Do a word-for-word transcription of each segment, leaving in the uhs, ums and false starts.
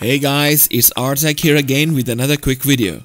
Hey guys, it's Arzak here again with another quick video.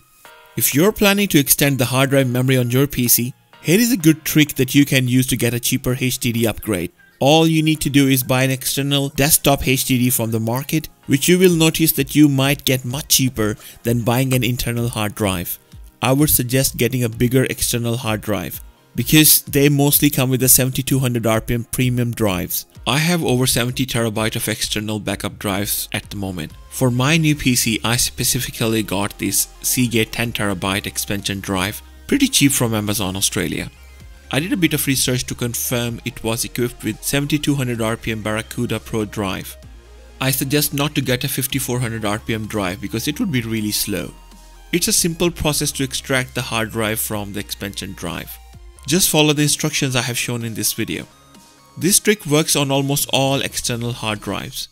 If you're planning to extend the hard drive memory on your P C, here is a good trick that you can use to get a cheaper H D D upgrade. All you need to do is buy an external desktop H D D from the market, which you will notice that you might get much cheaper than buying an internal hard drive. I would suggest getting a bigger external hard drive, because they mostly come with the seventy-two hundred R P M premium drives. I have over seventy terabyte of external backup drives at the moment. For my new P C, I specifically got this Seagate ten terabyte expansion drive, pretty cheap from Amazon Australia. I did a bit of research to confirm it was equipped with seventy-two hundred R P M Barracuda Pro drive. I suggest not to get a fifty-four hundred R P M drive because it would be really slow. It's a simple process to extract the hard drive from the expansion drive. Just follow the instructions I have shown in this video. This trick works on almost all external hard drives.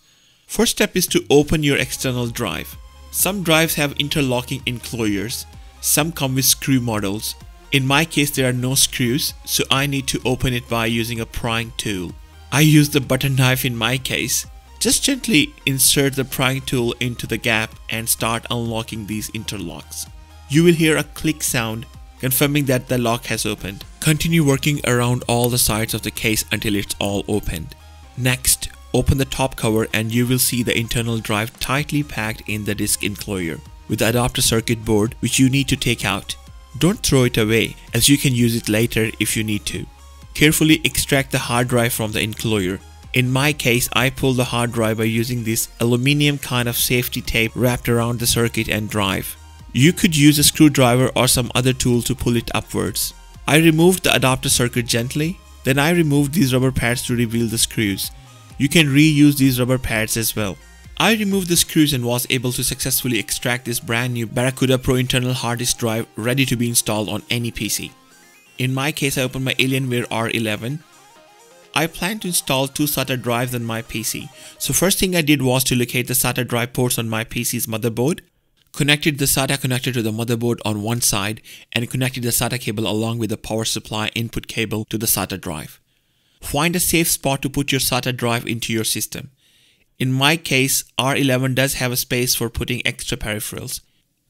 First step is to open your external drive. Some drives have interlocking enclosures, some come with screw models. In my case there are no screws, so I need to open it by using a prying tool. I use the butter knife in my case. Just gently insert the prying tool into the gap and start unlocking these interlocks. You will hear a click sound, confirming that the lock has opened. Continue working around all the sides of the case until it's all opened. Next, open the top cover and you will see the internal drive tightly packed in the disk enclosure with the adapter circuit board, which you need to take out. Don't throw it away, as you can use it later if you need to. Carefully extract the hard drive from the enclosure. In my case, I pulled the hard drive by using this aluminium kind of safety tape wrapped around the circuit and drive. You could use a screwdriver or some other tool to pull it upwards. I removed the adapter circuit gently, then I removed these rubber pads to reveal the screws. You can reuse these rubber pads as well. I removed the screws and was able to successfully extract this brand new Barracuda Pro internal hard disk drive ready to be installed on any P C. In my case, I opened my Alienware R eleven. I plan to install two S A T A drives on my P C. So first thing I did was to locate the S A T A drive ports on my P C's motherboard. Connected the S A T A connector to the motherboard on one side and connected the S A T A cable along with the power supply input cable to the S A T A drive. Find a safe spot to put your S A T A drive into your system. In my case, R eleven does have a space for putting extra peripherals.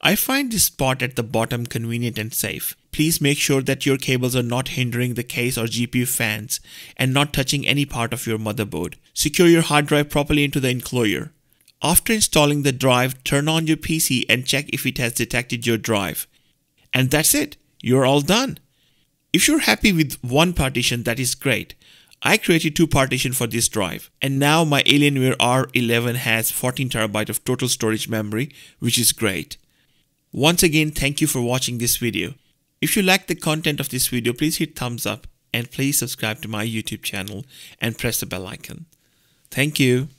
I find this spot at the bottom convenient and safe. Please make sure that your cables are not hindering the case or G P U fans and not touching any part of your motherboard. Secure your hard drive properly into the enclosure. After installing the drive, turn on your P C and check if it has detected your drive. And that's it, you're all done. If you're happy with one partition, that is great. I created two partitions for this drive, and now my Alienware R eleven has fourteen terabyte of total storage memory, which is great. Once again, thank you for watching this video. If you like the content of this video, please hit thumbs up and please subscribe to my YouTube channel and press the bell icon. Thank you.